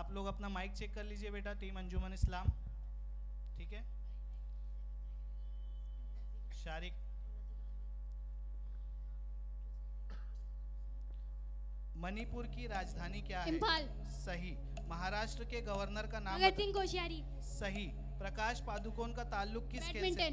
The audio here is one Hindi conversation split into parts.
आप लोग अपना माइक चेक कर लीजिए बेटा, टीम अंजुमन इस्लाम। ठीक है शारिक, मणिपुर की राजधानी क्या है? इम्फाल। सही। महाराष्ट्र के गवर्नर का नाम? भगत सिंह कोश्यारी। सही। प्रकाश पादुकोण का ताल्लुक किस खेल से?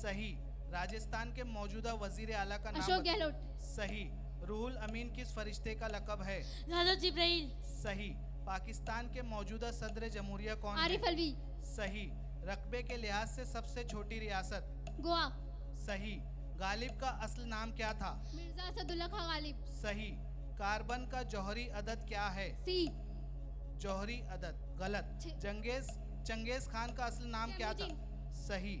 सही। राजस्थान के मौजूदा वजीर आला का नाम? अशोक गहलोत। सही। रूहुल अमीन किस फरिश्ते का लकब है? हज़रत जिब्राइल। सही। पाकिस्तान के मौजूदा सदर जमहूरिया कौन? आरिफ अल्वी। सही। रकबे के लिहाज से सबसे छोटी रियासत? गोवा। सही। गालिब का असल नाम क्या था? मिर्जा असदुल्ला खान गालिब। सही। कार्बन का जौहरी अदद क्या है? सी। जौहरी अदद गलत। चंगेज खान का असल नाम क्या था? सही।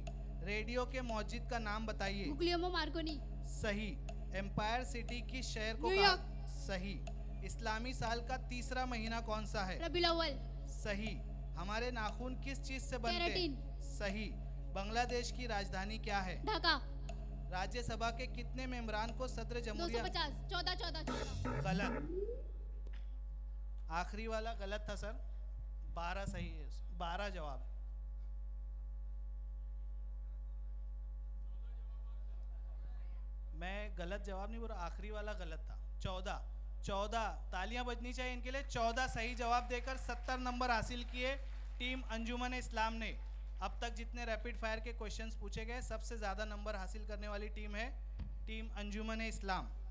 रेडियो के मौजिद का नाम बताइए? गुglielmo marconi। सही। एम्पायर सिटी की शहर को? न्यूयॉर्क। सही। इस्लामी साल का तीसरा महीना कौन सा है? रबीउल अव्वल। सही। हमारे नाखून किस चीज से बनते हैं? सही। बांग्लादेश की राजधानी क्या है? ढाका। राज्यसभा के कितने मेंबरान को सदर जमहूरिया? 250। 14। गलत। आखिरी वाला गलत था सर, 12 सही है, 12 जवाब। मैं गलत जवाब नहीं बोला, आखिरी वाला गलत था। 14। तालियां बजनी चाहिए इनके लिए। 14 सही जवाब देकर 70 नंबर हासिल किए टीम अंजुमन इस्लाम ने। अब तक जितने रैपिड फायर के क्वेश्चंस पूछे गए सबसे ज़्यादा नंबर हासिल करने वाली टीम है टीम अंजुमन इस्लाम।